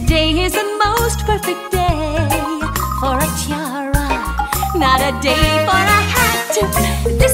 Today is the most perfect day for a tiara, not a day for a hat. This